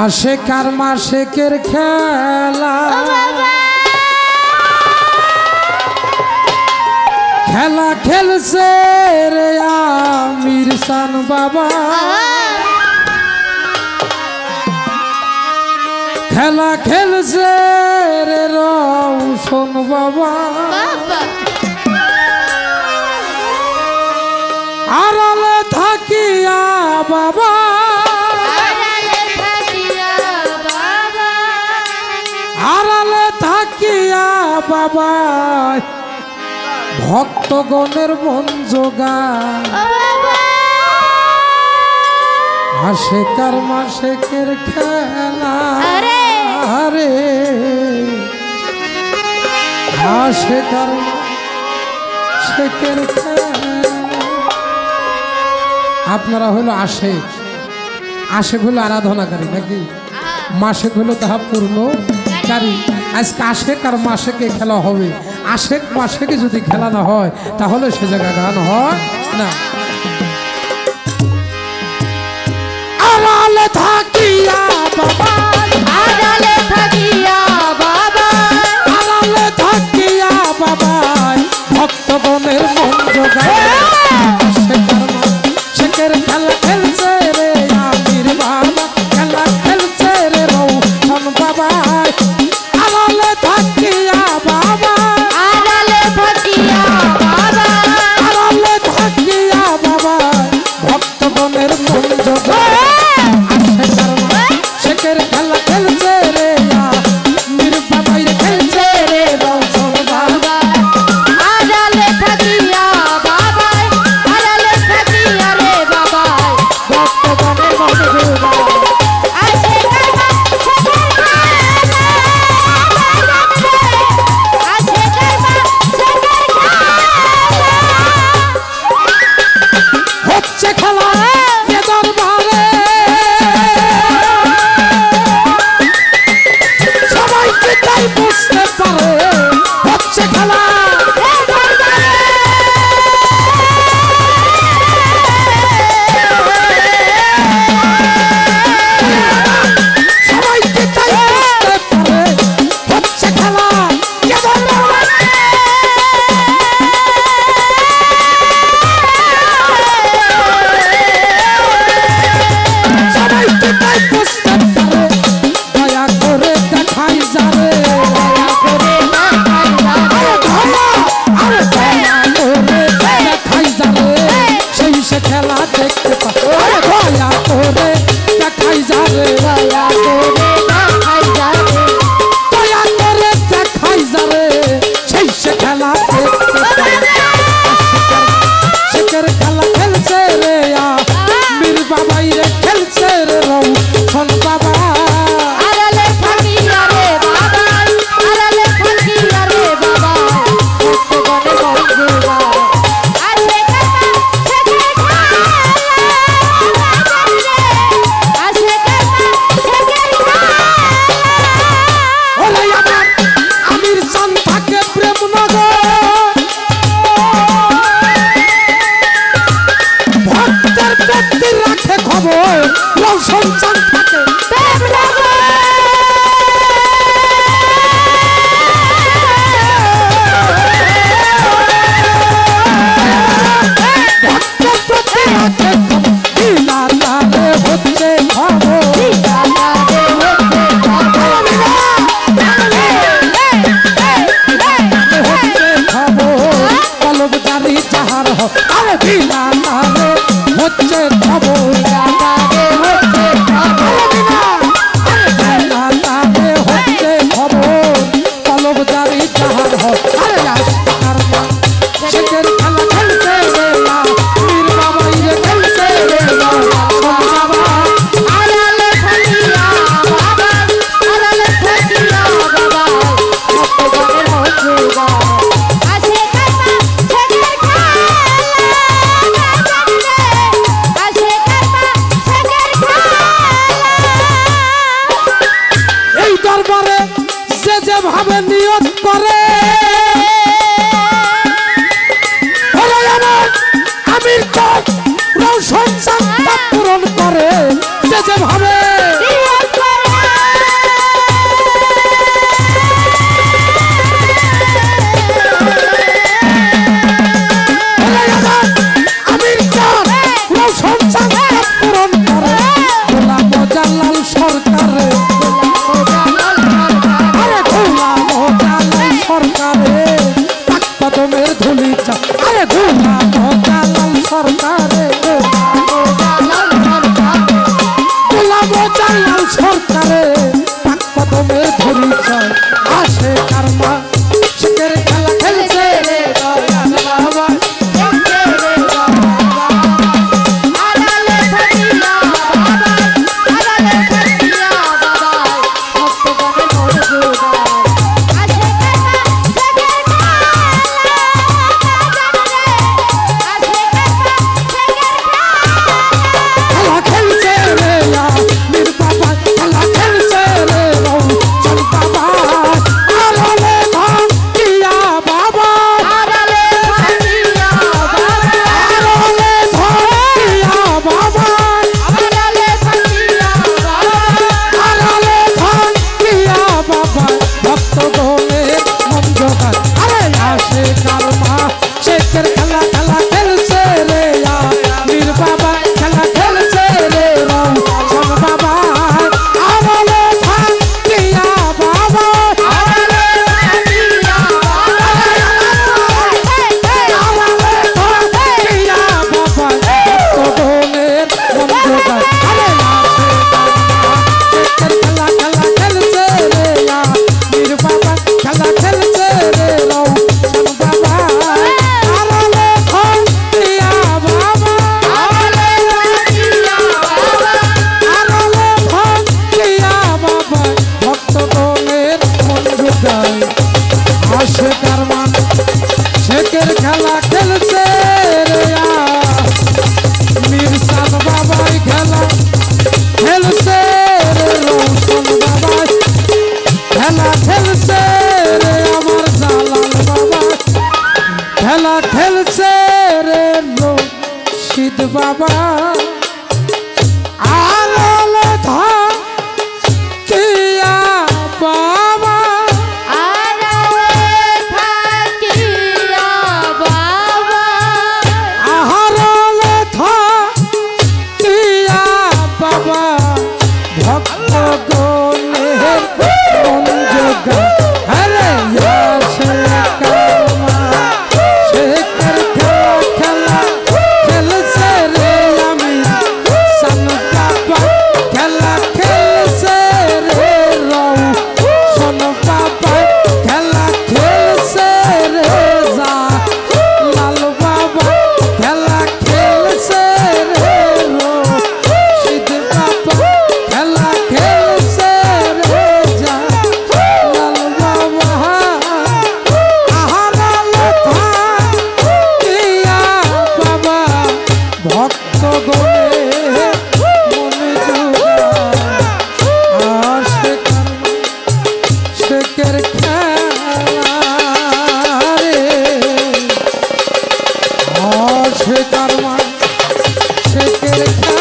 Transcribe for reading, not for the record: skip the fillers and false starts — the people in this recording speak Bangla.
আশেকার মাশেকের খেলা খেলা খেলছে রে আমির সান বাবা খেলা খেলছে রে রওশন বাবা আড়ালে থাকিয়া বাবা আড়ালে থাকিয়া বাবা ভক্তগণের মন জোগায় আশেকার মাশেকের খেলা রে আশেকার মাশেকের খেলা আপনারা হলো আশেক আশেক হলো আরাধনাকারী নাকি মাশেক হলো তাহা পূর্ণকারী আজকে আশেক আর মাশেকে খেলা হবে আশেক মাশেকে যদি খেলা না হয় তাহলে সে জায়গা গান হয় না আড়ালে থাকিয়া বাবা আড়ালে থাকিয়া বাবা আড়ালে থাকিয়া বাবা ভক্তগণের মন জোগায় Baba Take it.